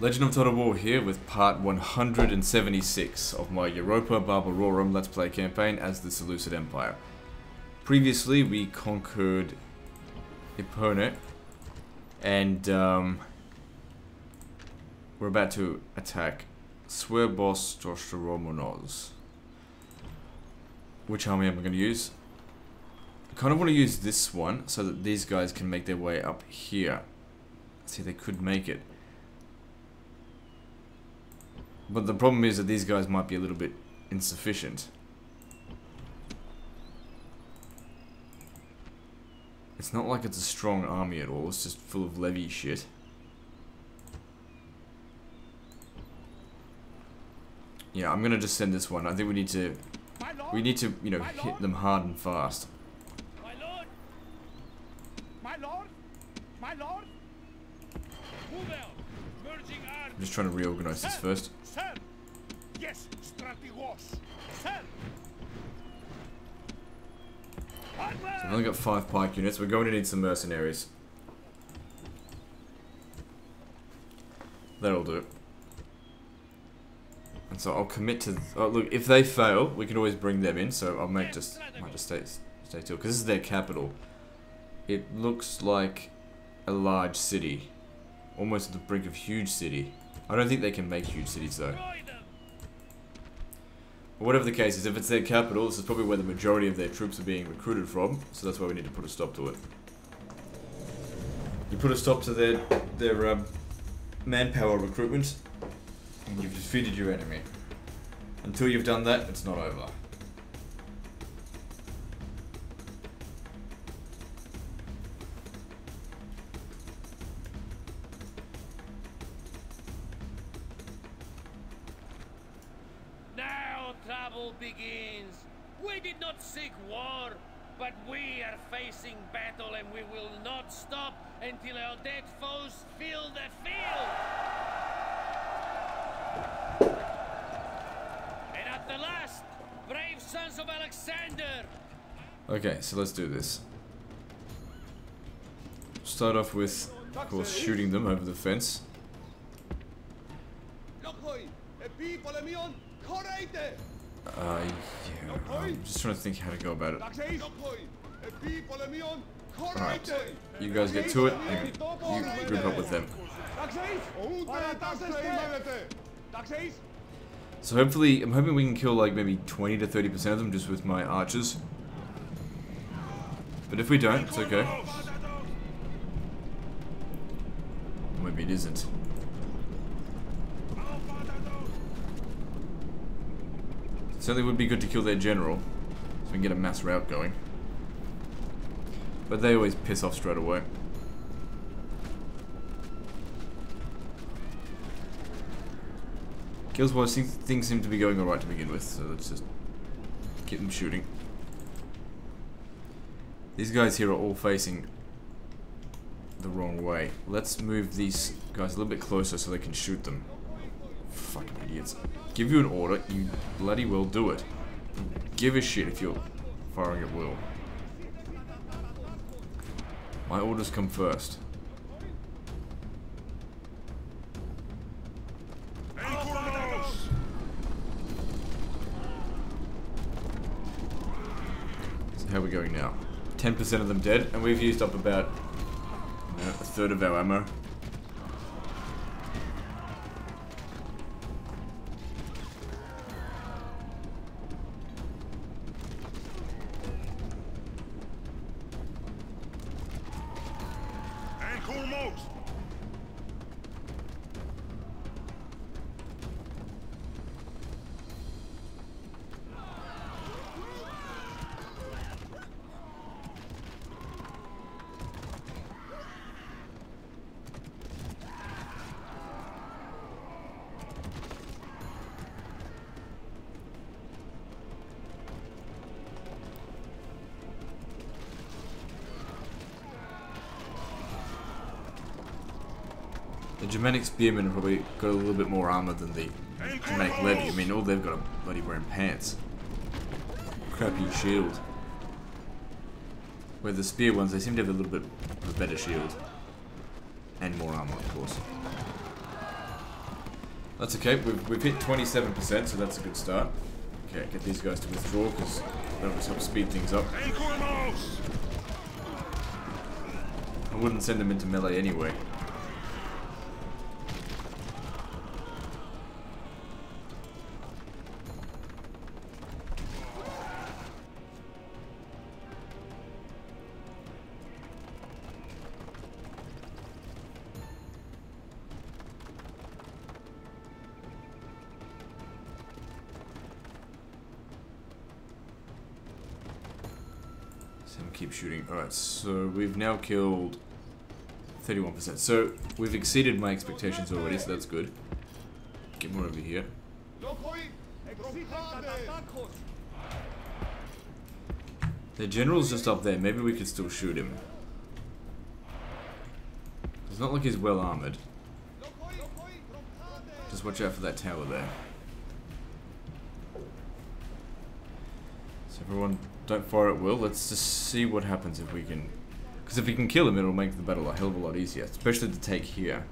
Legend of Total War here with part 176 of my Europa Barbarorum Let's Play campaign as the Seleucid Empire. Previously we conquered Ipone and we're about to attack Swerbostros Romanoz. Which army am I going to use? I kind of want to use this one so that these guys can make their way up here. See, they could make it. But the problem is that these guys might be a little bit insufficient. It's not like it's a strong army at all, it's just full of levy shit. Yeah, I'm gonna just send this one. I think we need to, you know, hit them hard and fast. My lord! My lord! My lord! Move out! I'm just trying to reorganize this first. Sir. Yes, Strategos. Sir. So I've only got 5 pike units. We're going to need some mercenaries. That'll do. And so I'll commit to. Oh, look, if they fail, we can always bring them in. So I'll make just. I might just stay till, because this is their capital. It looks like a large city, almost at the brink of huge city. I don't think they can make huge cities though. But whatever the case is, if it's their capital, this is probably where the majority of their troops are being recruited from, so that's why we need to put a stop to it. You put a stop to their manpower recruitment, and you've defeated your enemy. Until you've done that, it's not over. Begins. We did not seek war, but we are facing battle, and we will not stop until our dead foes fill the field. And at the last, brave sons of Alexander. Okay, so let's do this. Start off with, of course, shooting them over the fence. Yeah, I'm just trying to think how to go about it. Alright, you guys get to it and you group up with them. So hopefully, I'm hoping we can kill like maybe 20 to 30% of them just with my archers. But if we don't, it's okay. Maybe it isn't. Certainly would be good to kill their general, so we can get a mass rout going. But they always piss off straight away. Kills wise, things seem to be going alright to begin with, so let's just get them shooting. These guys here are all facing the wrong way. Let's move these guys a little bit closer so they can shoot them. Fucking idiots. Give you an order, you bloody well do it. Give a shit if you're firing at will. My orders come first. So how are we going now? 10% of them dead, and we've used up about a third of our ammo. The Germanic spearmen have probably got a little bit more armor than the Germanic levy. I mean, all they've got are bloody wearing pants. Crappy shield. Where the spear ones, they seem to have a little bit of a better shield. And more armor, of course. That's okay. We've hit 27%, so that's a good start. Okay, get these guys to withdraw, because that'll just help speed things up. I wouldn't send them into melee anyway. Keep shooting. Alright, so we've now killed 31%. So we've exceeded my expectations already, so that's good. Get more over here. The general's just up there. Maybe we could still shoot him. It's not like he's well armored. Just watch out for that tower there. So everyone... don't fire at will. Let's just see what happens if we can... because if we can kill him, it'll make the battle a hell of a lot easier. Especially to take here.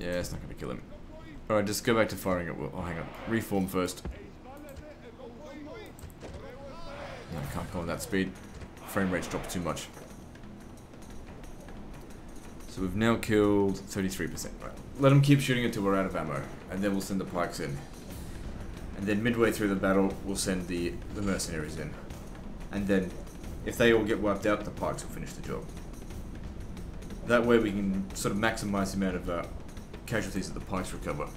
Yeah, it's not going to kill him. Alright, just go back to firing at will. Oh, hang on. Reform first. No, I can't go on that speed. Frame rate dropped too much. So we've now killed 33%. Right. Let them keep shooting until we're out of ammo, and then we'll send the pikes in. And then midway through the battle, we'll send the mercenaries in. And then, if they all get wiped out, the pikes will finish the job. That way we can sort of maximize the amount of casualties that the pikes recover.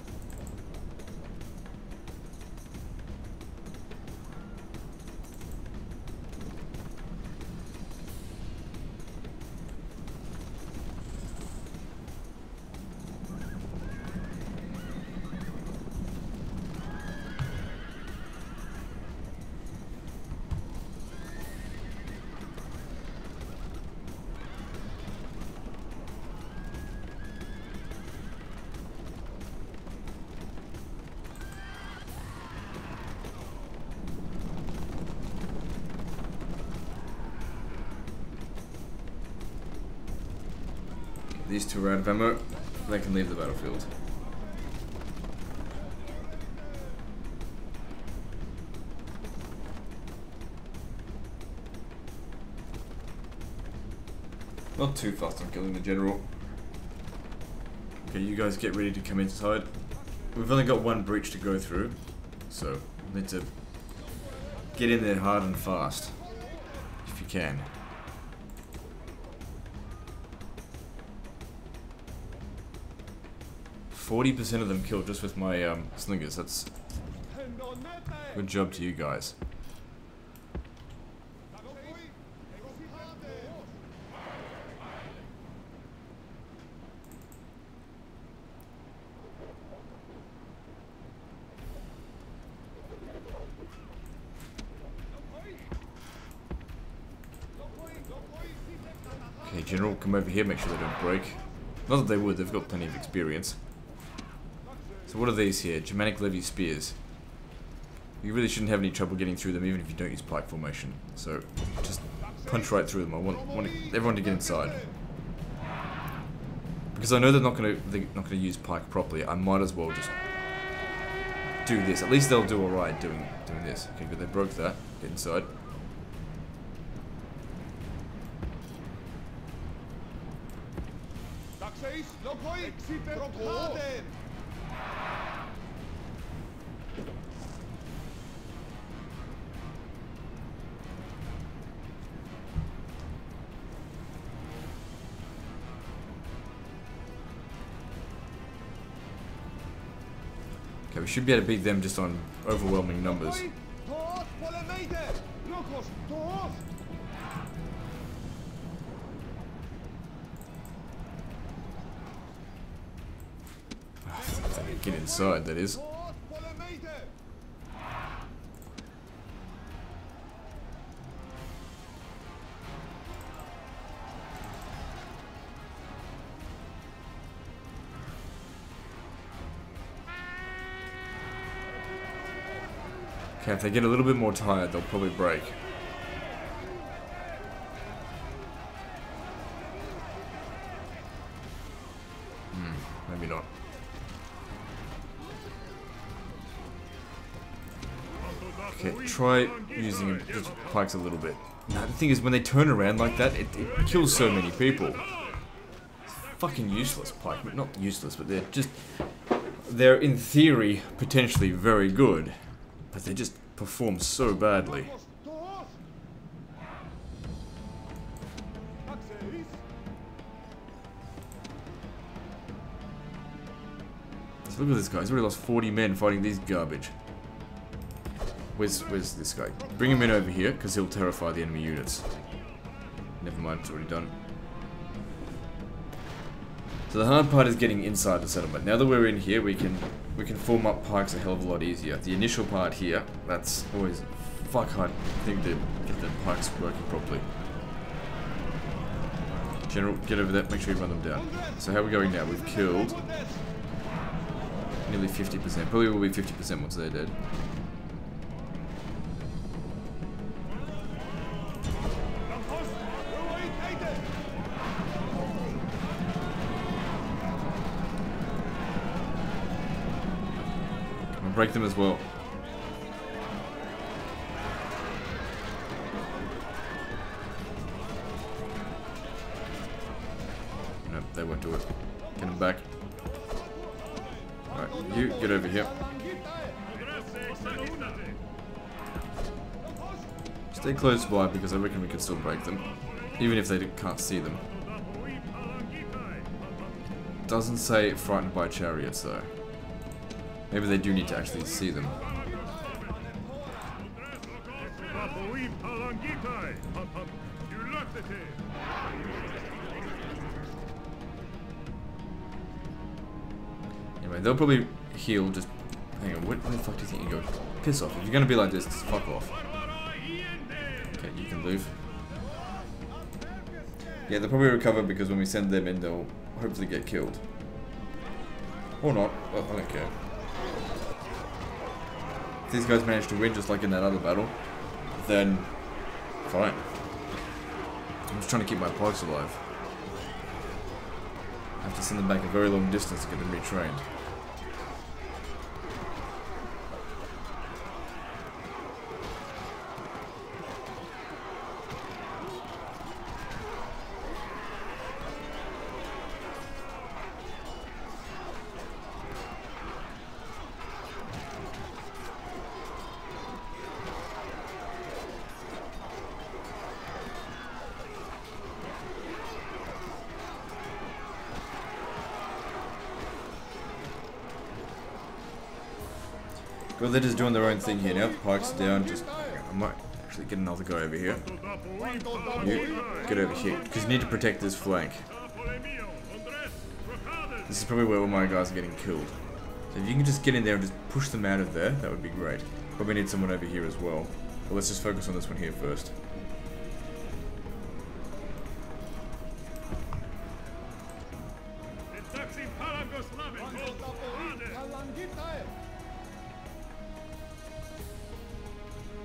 These two are out of ammo, they can leave the battlefield. Not too fast on killing the general. Okay, you guys get ready to come inside. We've only got one breach to go through, so we need to get in there hard and fast, if you can. Forty 40% of them killed just with my slingers. That's good job to you guys. Okay, General, come over here. Make sure they don't break. Not that they would. They've got plenty of experience. So what are these here? Germanic levy spears. You really shouldn't have any trouble getting through them, even if you don't use pike formation. So just punch right through them. I want everyone to get inside, because I know they're not gonna use pike properly. I might as well just do this. At least they'll do all right doing this. Okay, good. They broke that. Get inside. Okay, we should be able to beat them just on overwhelming numbers. Get inside, that is. Okay, if they get a little bit more tired, they'll probably break. Maybe not. Okay, try using the pikes a little bit. Now, the thing is, when they turn around like that, it kills so many people. It's fucking useless, pikemen. Not useless, but they're just... They're, in theory, potentially very good. But they just perform so badly. So look at this guy. He's already lost 40 men fighting these garbage. Where's this guy? Bring him in over here, because he'll terrify the enemy units. Never mind, it's already done. So the hard part is getting inside the settlement. Now that we're in here, we can form up pikes a hell of a lot easier. The initial part here, that's always a fuck hard thing to get the pikes working properly. General, get over there, make sure you run them down. So how are we going now? We've killed nearly 50%. Probably will be 50% once they're dead. Break them as well. Nope, they won't do it. Get them back. Alright, you get over here. Stay close by because I reckon we can still break them. Even if they can't see them. Doesn't say frightened by chariots though. Maybe they do need to actually see them. Anyway, they'll probably heal, just... Hang on, where the fuck do you think you go? Piss off. If you're gonna be like this, just fuck off. Okay, you can leave. Yeah, they'll probably recover because when we send them in, they'll hopefully get killed. Or not. Well, I don't care. If these guys manage to win just like in that other battle, then fine. I'm just trying to keep my pikes alive. I have to send them back a very long distance to get them retrained. Well, they're just doing their own thing here now. The pike's down, just... I might actually get another guy over here. You, get over here. Because you need to protect this flank. This is probably where all my guys are getting killed. So if you can just get in there and just push them out of there, that would be great. Probably need someone over here as well. But let's just focus on this one here first.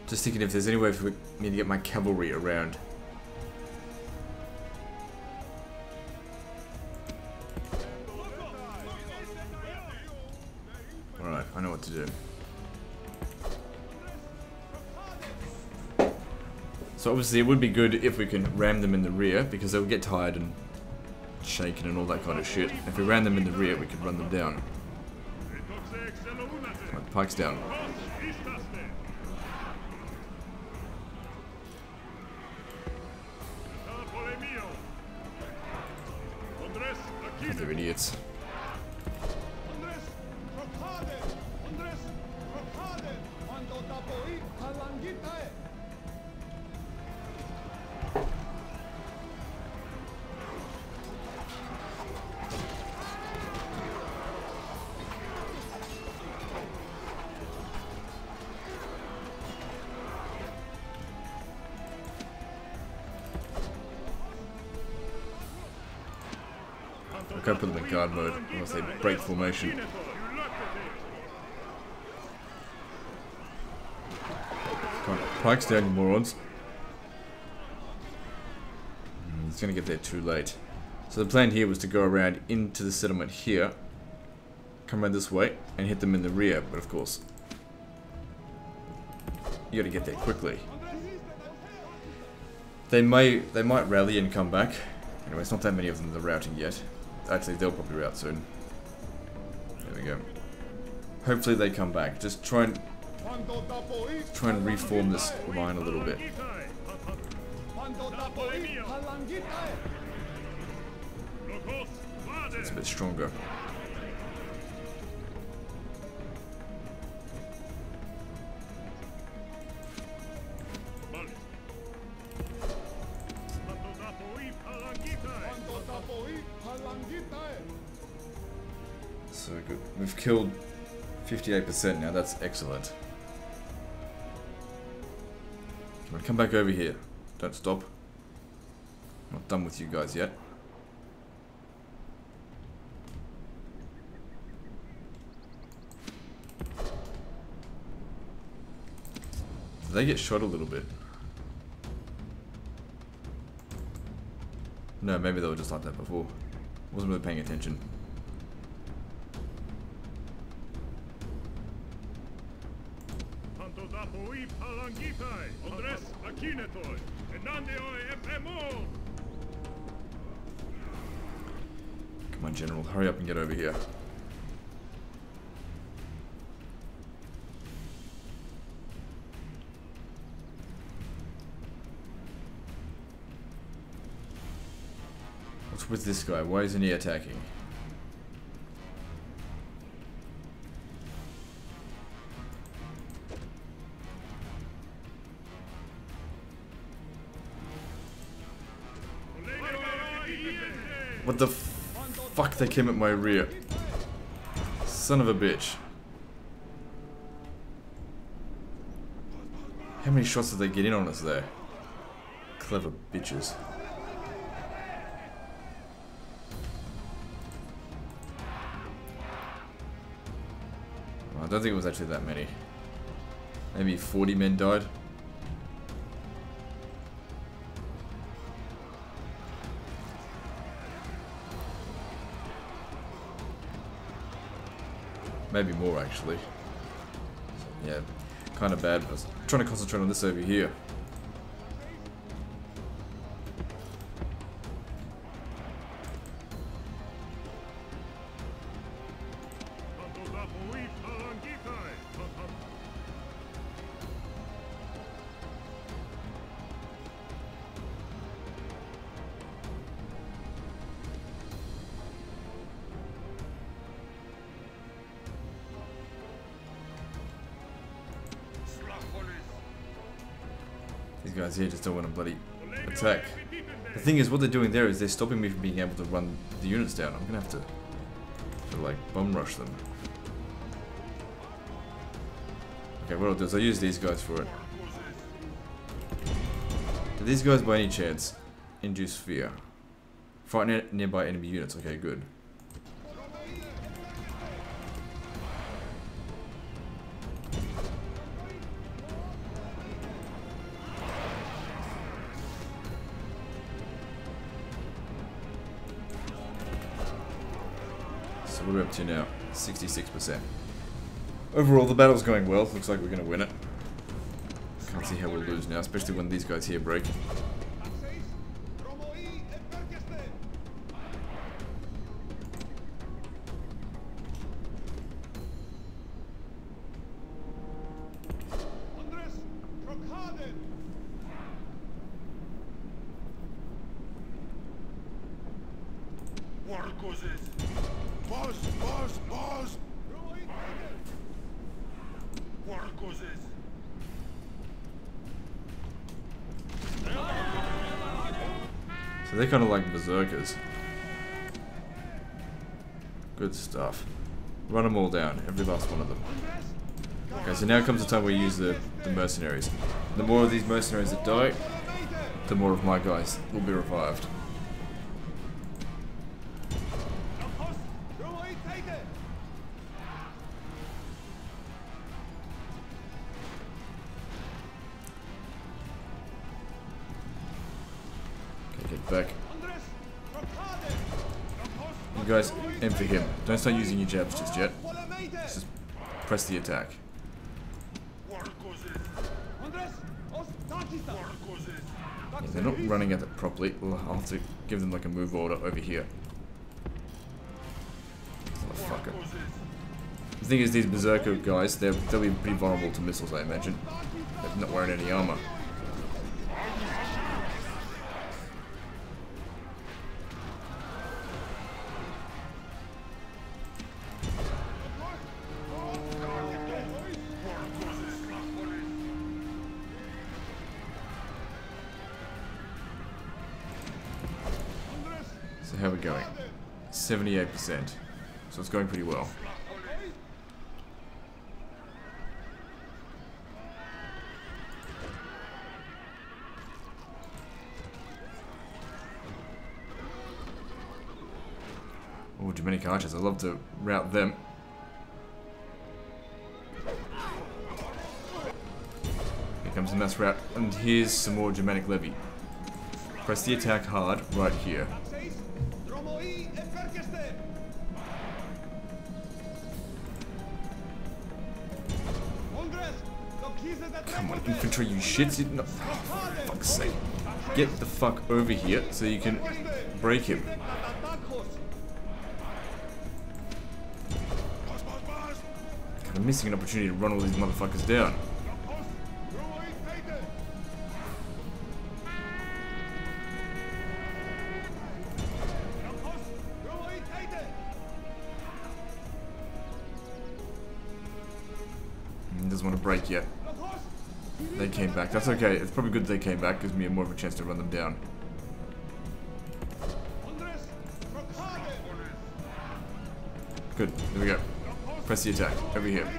Just thinking if there's any way for me to get my cavalry around. Alright, I know what to do. So obviously it would be good if we can ram them in the rear, because they'll get tired and shaken and all that kind of shit. If we ram them in the rear, we could run them down. Right, pike's down. They're idiots. I can't put them in guard mode unless they break formation. pikes there, you morons. It's gonna get there too late. So the plan here was to go around into the settlement here, come around this way, and hit them in the rear, but of course, you gotta get there quickly. They might rally and come back. Anyway, it's not that many of them that are routing yet. Actually, they'll probably rout soon. There we go. Hopefully they come back. Just try and reform this line a little bit. It's a bit stronger. So good. We've killed 58% now, that's excellent. Come on, come back over here. Don't stop. I'm not done with you guys yet. So they get shot a little bit. No, maybe they were just like that before. Wasn't really paying attention. Come on, General, hurry up and get over here. What's with this guy? Why isn't he attacking? What the fuck? They came at my rear. Son of a bitch. How many shots did they get in on us there? Clever bitches. Well, I don't think it was actually that many. Maybe 40 men died. Maybe more, actually. Yeah, kind of bad. I was trying to concentrate on this over here. Guys here just don't want to bloody attack. The thing is, what they're doing there is they're stopping me from being able to run the units down. I'm gonna have to like bum rush them. Okay, what I'll do is I'll use these guys for it. Do these guys by any chance induce fear? Fight nearby enemy units. Okay, good. What are we up to now? 66%. Overall, the battle's going well. Looks like we're going to win it. Can't see how we'll lose now, especially when these guys here break. So they're kind of like berserkers. Good stuff. Run them all down, every last one of them. Okay, so now comes the time we use the mercenaries. The more of these mercenaries that die, the more of my guys will be revived. back. You guys, aim for him. Don't start using your jabs just yet. Just press the attack. Yeah, they're not running at it properly. I'll have to give them like a move order over here. Motherfucker. The thing is, these berserker guys, they'll be pretty vulnerable to missiles, I imagine. They're not wearing any armor. So how are we going? 78%. So it's going pretty well. Oh, Dominic archers. I love to route them. Here comes the mass route. And here's some more Germanic levy. Press the attack hard right here. Come on, infantry, you shits. No, for fuck's sake. Get the fuck over here so you can break him. God, I'm missing an opportunity to run all these motherfuckers down. Doesn't want to break yet. They came back. That's okay. It's probably good they came back. Gives me more of a chance to run them down. Good. There we go. Press the attack. Over here.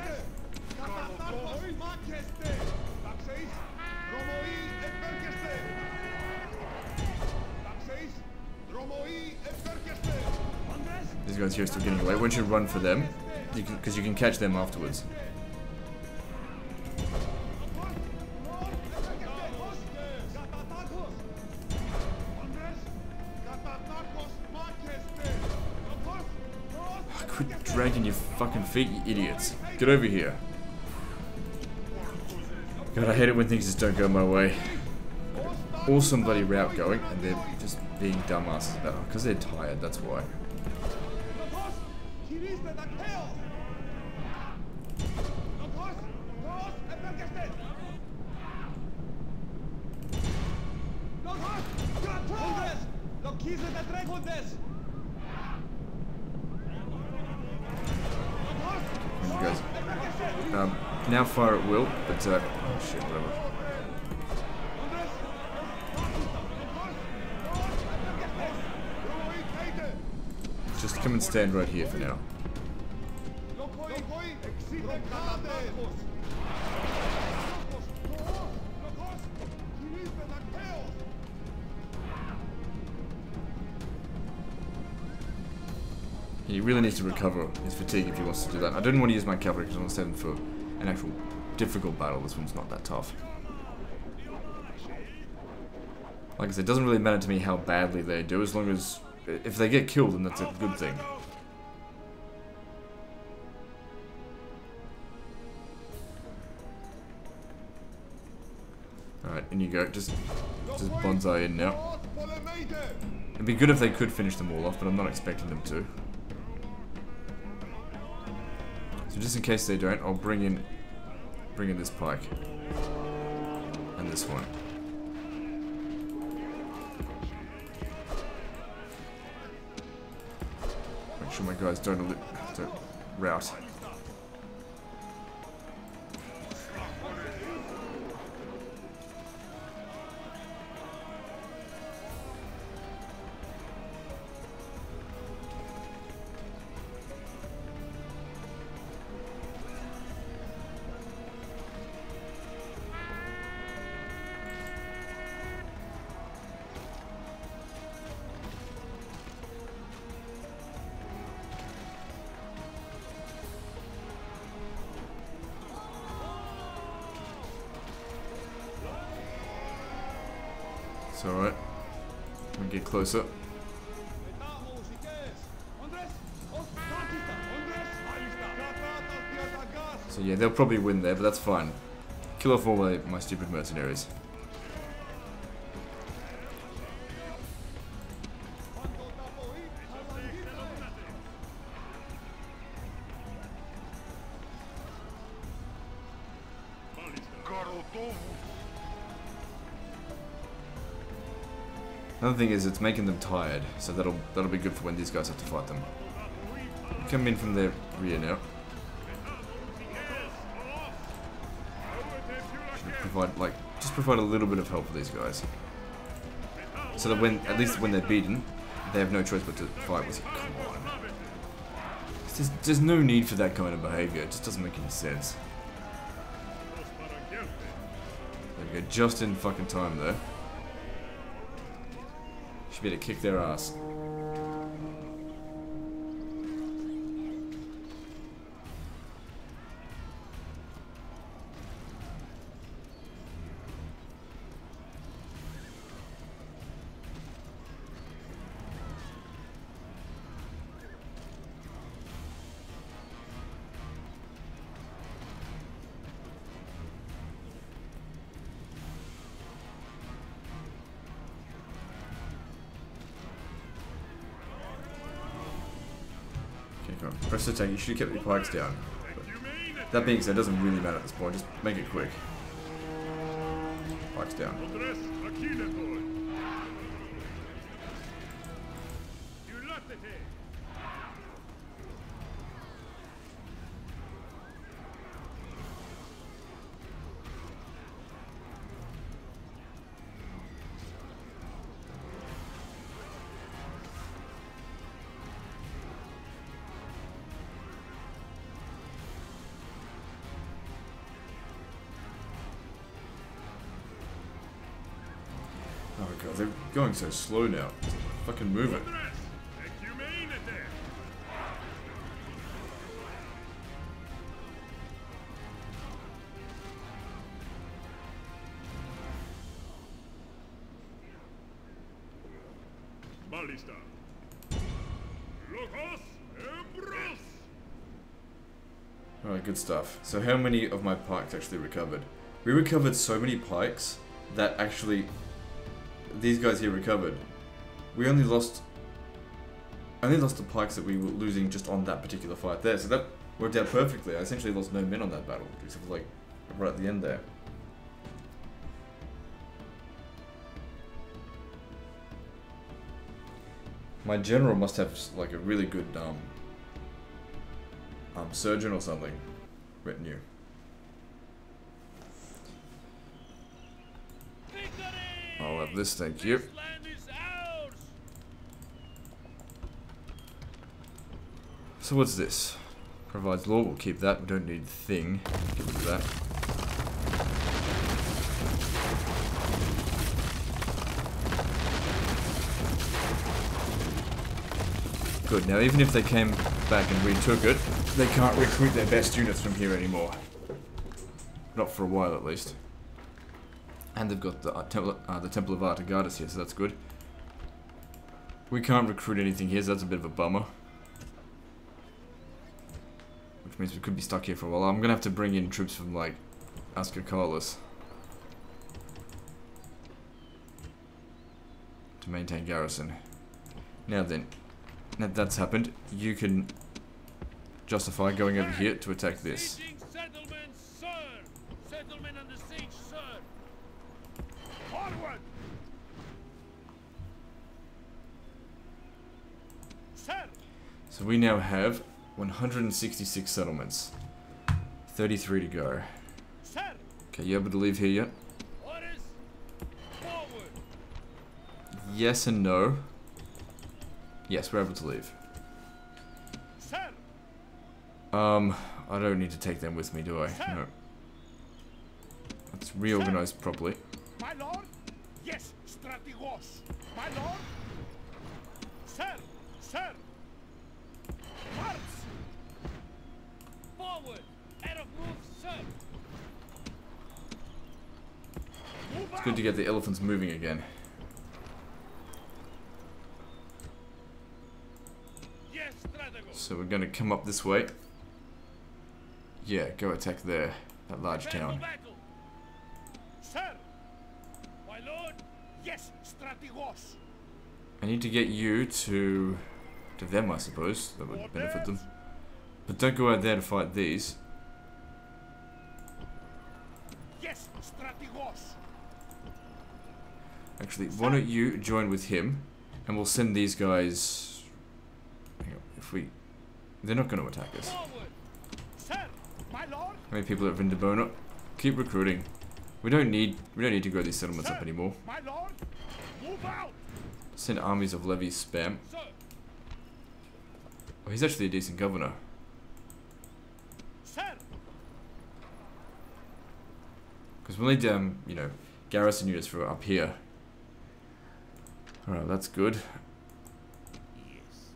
These guys here are still getting away. Once you run for them, because you can catch them afterwards. Quit dragging your fucking feet, you idiots. Get over here. God, I hate it when things just don't go my way. Awesome bloody route going, and they're just being dumbasses. Oh, because they're tired, that's why. Now fire at will, but oh shit, whatever. Just come and stand right here for now. He really needs to recover his fatigue if he wants to do that. I didn't want to use my cavalry because I want to save them for an actual difficult battle. This one's not that tough. Like I said, it doesn't really matter to me how badly they do, as long as... if they get killed, then that's a good thing. Alright, in you go. Just bonsai in now. It'd be good if they could finish them all off, but I'm not expecting them to. So just in case they don't, I'll bring in this pike and this one. Make sure my guys don't rout. It's alright. Let me get closer. So yeah, they'll probably win there, but that's fine. Kill off all my stupid mercenaries. Another thing is it's making them tired, so that'll be good for when these guys have to fight them. Come in from their rear now. Should provide just provide a little bit of help for these guys, so that when at least when they're beaten, they have no choice but to fight with you. Come on, there's no need for that kind of behavior. It just doesn't make any sense. There we go, just in fucking time though. Should be able to kick their ass. Press attack, you should have kept your pikes down. But that being said, it doesn't really matter at this point, just make it quick. Pikes down. God, they're going so slow now. Fucking move it. Alright, good stuff. So how many of my pikes actually recovered? We recovered so many pikes that actually... these guys here recovered. We only lost the pikes that we were losing just on that particular fight there, so that worked out perfectly. I essentially lost no men on that battle, except for like right at the end there. My general must have like a really good surgeon or something retinue. I'll have this, thank you. So what's this? Provides law, we'll keep that. We don't need thing. Get rid of that. Good, now even if they came back and retook it, they can't recruit their best units from here anymore. Not for a while at least. And they've got the Temple of Artigardus here, so that's good. We can't recruit anything here, so that's a bit of a bummer. Which means we could be stuck here for a while. I'm gonna have to bring in troops from, like, Ascacolas to maintain garrison. Now then, now that's happened, you can justify going over here to attack this. So we now have 166 settlements, 33 to go. Okay, you able to leave here yet? Yes and no. Yes, we're able to leave. I don't need to take them with me, do I? No. Let's reorganize properly. My lord? Yes, Strategos. My lord? Sir, sir. March! Forward! Out of move, sir! It's good to get the elephants moving again. So we're going to come up this way. Yeah, go attack there, that large town. Sir, my lord, yes, Strategos. I need to get you to them, I suppose. That would benefit them. But don't go out there to fight these. Yes, Strategos. Actually, why don't you join with him, and we'll send these guys. Hang on, if we, they're not going to attack us. Sir, my lord. How many people at Vindobona? Keep recruiting. We don't need to grow these settlements up anymore. My lord, move out. Send armies of levy spam. Sir. Oh, he's actually a decent governor. Because we'll need, you know, garrison units for up here. Alright, that's good. Yes.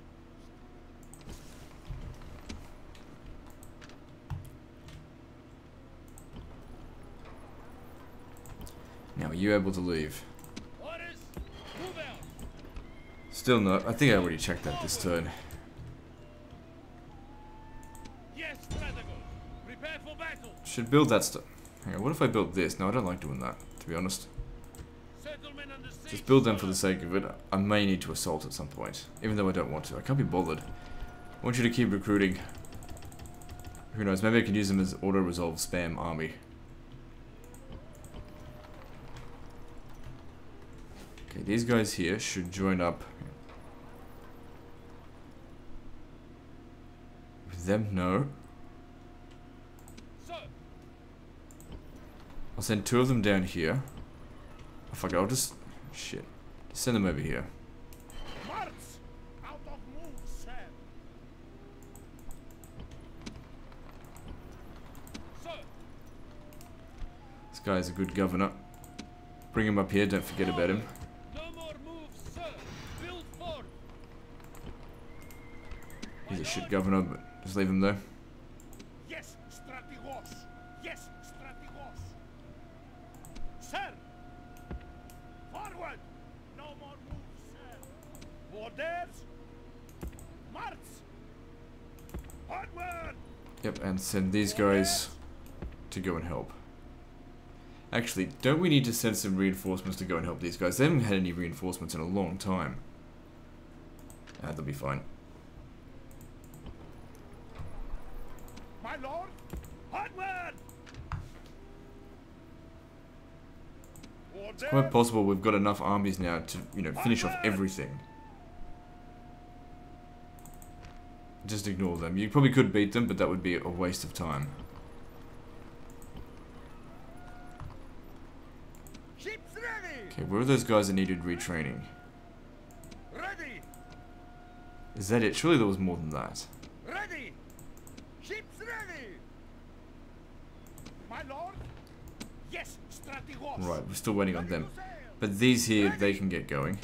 Now, are you able to leave? Orders. Move out. Still not. I think I already checked that this turn. Should build that stuff. Hang on, what if I built this? No, I don't like doing that, to be honest. Just build them for the sake of it. I may need to assault at some point, even though I don't want to. I can't be bothered. I want you to keep recruiting. Who knows, maybe I can use them as auto-resolve spam army. Okay, these guys here should join up. With them, no. I'll send two of them down here. Oh, fuck it, I'll just... shit. Just send them over here. This guy's a good governor. Bring him up here, don't forget about him. He's a shit governor, but just leave him there. Yep, and send these guys to go and help. Actually, don't we need to send some reinforcements to go and help these guys? They haven't had any reinforcements in a long time. Ah, they'll be fine. My lord, onward! It's quite possible we've got enough armies now to, you know, finish off everything. Just ignore them. You probably could beat them, but that would be a waste of time. Okay, where are those guys that needed retraining? Is that it? Surely there was more than that. Right, we're still waiting on them. But these here, they can get going.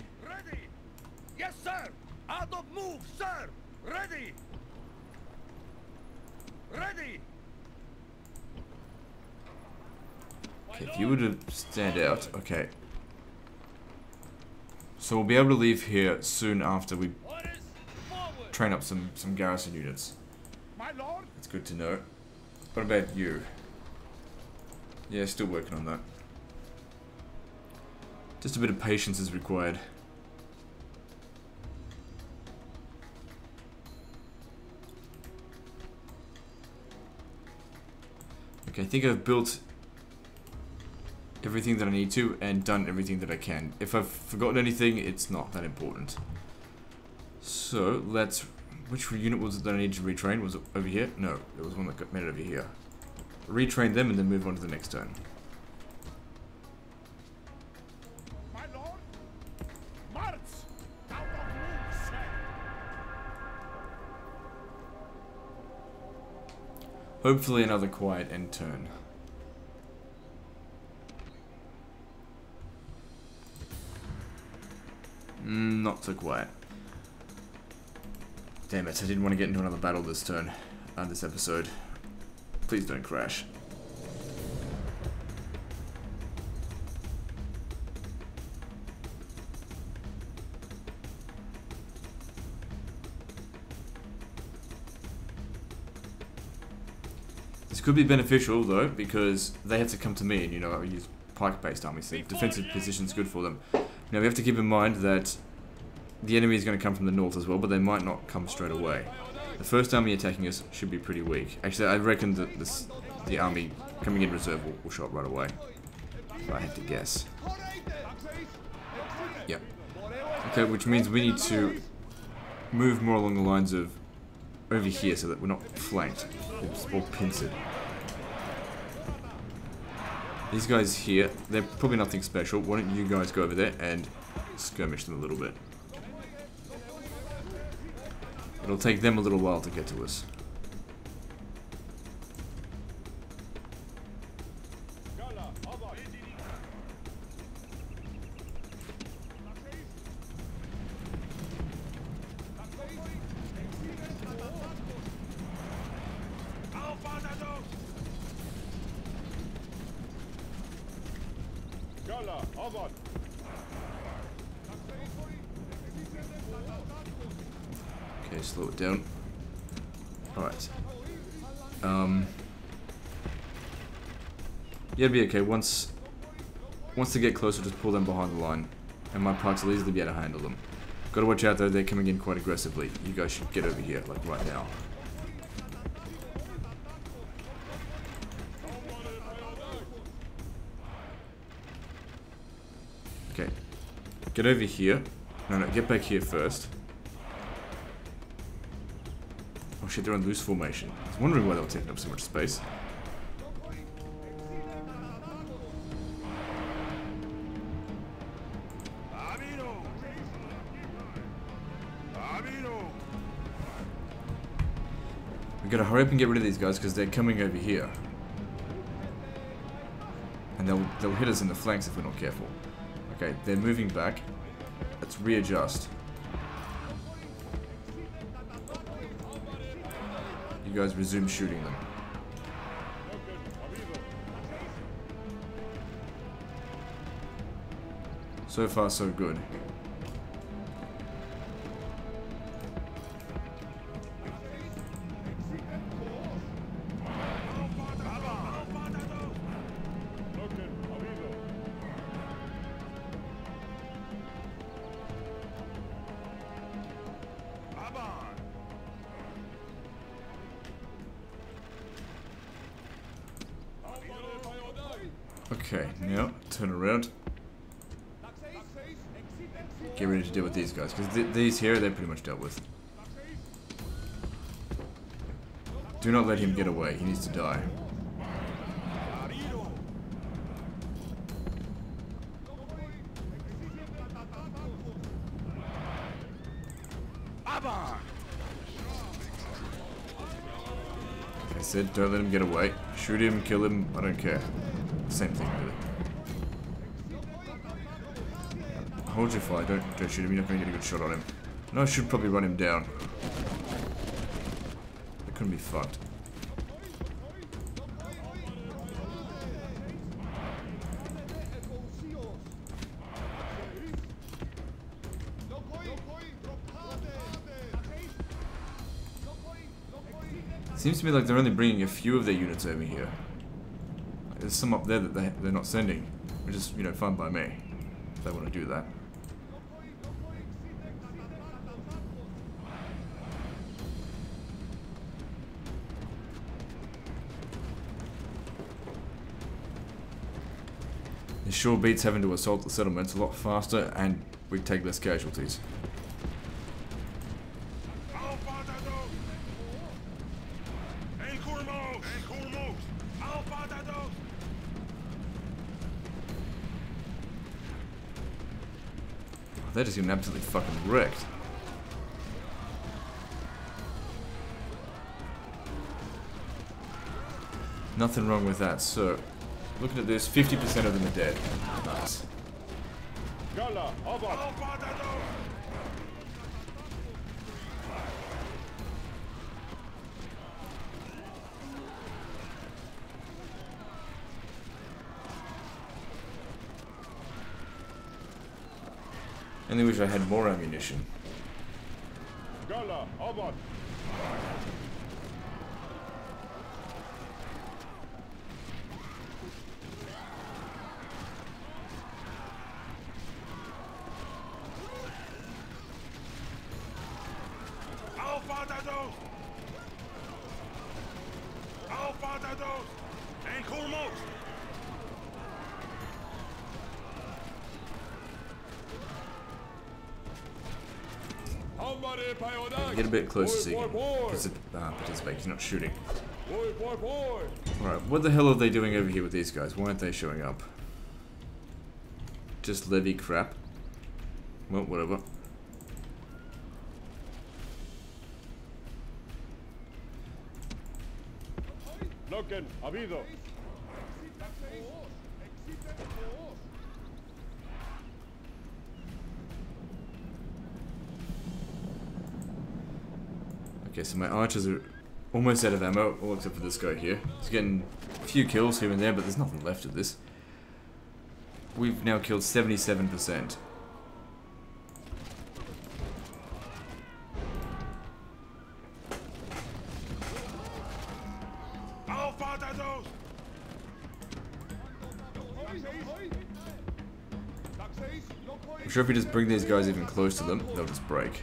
Yes, sir. Out of move, sir. Ready. Ready. Okay, if you were to stand out, okay. So we'll be able to leave here soon after we train up some garrison units. That's good to know. What about you? Yeah, still working on that. Just a bit of patience is required. I think I've built everything that I need to and done everything that I can. If I've forgotten anything, it's not that important. So let's... which unit was it that I needed to retrain? Was it over here? No, there was one that got made over here. Retrain them and then move on to the next turn. Hopefully another quiet end turn. Not so quiet. Damn it, I didn't want to get into another battle this turn, this episode. Please don't crash. This could be beneficial, though, because they have to come to me, and, you know, I use pike-based armies, so defensive position's good for them. Now, we have to keep in mind that the enemy is going to come from the north as well, but they might not come straight away. The first army attacking us should be pretty weak. Actually, I reckon that the army coming in reserve will show up right away, if I had to guess. Yep. Okay, which means we need to move more along the lines of over here so that we're not flanked or pincered. These guys here, they're probably nothing special. Why don't you guys go over there and skirmish them a little bit? It'll take them a little while to get to us. Okay, slow it down. Alright. Yeah, it'll be okay. Once they get closer, just pull them behind the line. And my pikes will easily be able to handle them. Gotta watch out though, they're coming in quite aggressively. You guys should get over here, like right now. Okay. Get over here. No, get back here first. Oh shit, they're on loose formation. I was wondering why they were taking up so much space. We gotta hurry up and get rid of these guys because they're coming over here. And they'll hit us in the flanks if we're not careful. Okay, they're moving back. Let's readjust. You guys resume shooting them. So far, so good. Okay, now turn around. Get ready to deal with these guys, because these here, they're pretty much dealt with. Do not let him get away, he needs to die. Like I said, don't let him get away. Shoot him, kill him, I don't care. Same thing, really. Hold your fire, don't shoot him, you're not going to get a good shot on him. No, I should probably run him down. That couldn't be fucked. It seems to me like they're only bringing a few of their units over here. There's some up there that they're not sending, which is, you know, fun by me, if they want to do that. It sure beats having to assault the settlements a lot faster, and we take less casualties. They're just getting absolutely fucking wrecked. Nothing wrong with that, so looking at this, 50% of them are dead. Nice. I only wish I had more ammunition. Get a bit closer so you can participate. He's not shooting. Alright, what the hell are they doing over here with these guys? Why aren't they showing up? Just levy crap. Well, whatever. Okay, so my archers are almost out of ammo, all except for this guy here. He's getting a few kills here and there, but there's nothing left of this. We've now killed 77%. I'm sure if we just bring these guys even close to them, they'll just break.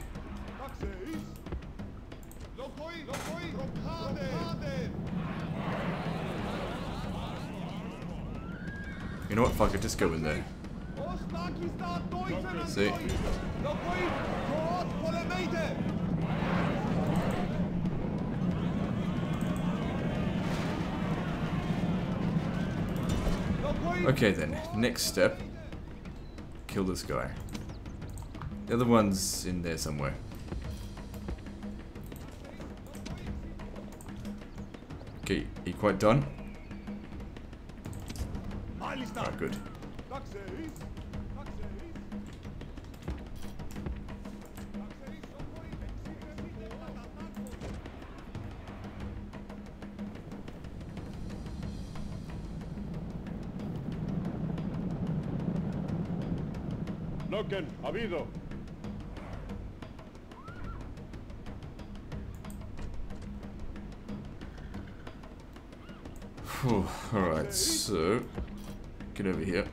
You know what, fuck it, just go in there. See? Okay then, next step. Kill this guy. The other one's in there somewhere. Okay, you quite done? Alright, good. Alright, so get over here.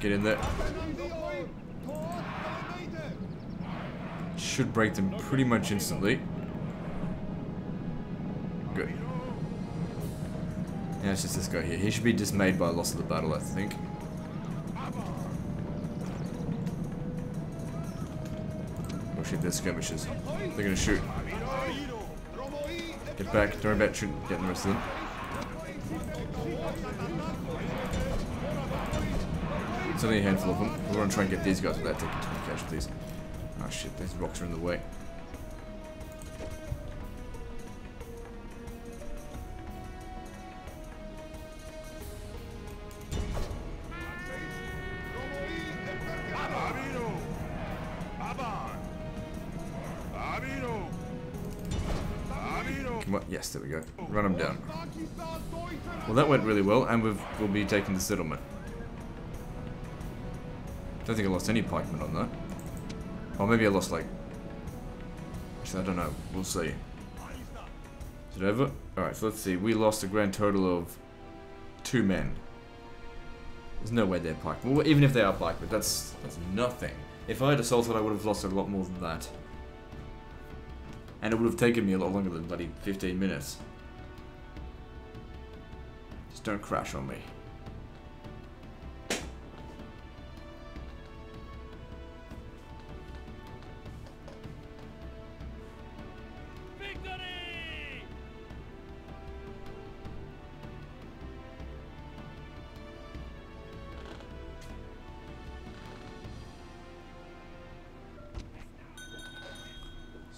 Get in there. Should break them pretty much instantly. Good. Now it's just this guy here. He should be dismayed by the loss of the battle, I think. Oh shit, they're skirmishers. They're gonna shoot. Get back. Don't worry about shooting. Get the rest of them. It's only a handful of them. We're gonna try and get these guys without taking too many casualties. Oh shit, those rocks are in the way. Come on, yes, there we go. Run them down. Well, that went really well, and we'll be taking the settlement. Don't think I lost any pikemen on that. Or maybe I lost like... Actually, I don't know. We'll see. Is it over? Alright, so let's see. We lost a grand total of 2 men. There's no way they're pikemen. Well, even if they are pikemen, that's nothing. If I had assaulted, I would have lost a lot more than that. And it would have taken me a lot longer than bloody 15 minutes. Just don't crash on me.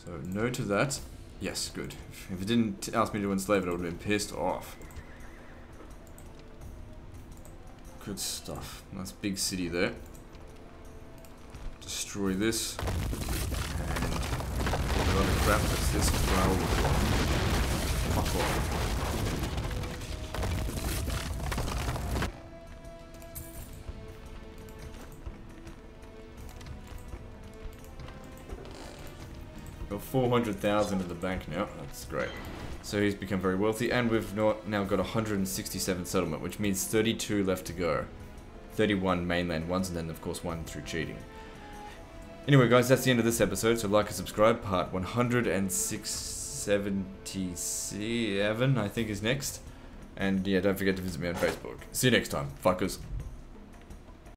So, no to that. Yes, good. If it didn't ask me to enslave it, I would have been pissed off. Good stuff. Nice big city there. Destroy this. And a lot of crap that's this flower. Fuck off. Got 400,000 in the bank now. That's great. So he's become very wealthy, and we've now got 167 settlement, which means 32 left to go. 31 mainland ones, and then of course one through cheating. Anyway guys, that's the end of this episode, so like and subscribe. Part 177 I think is next. And yeah, don't forget to visit me on Facebook. See you next time, fuckers.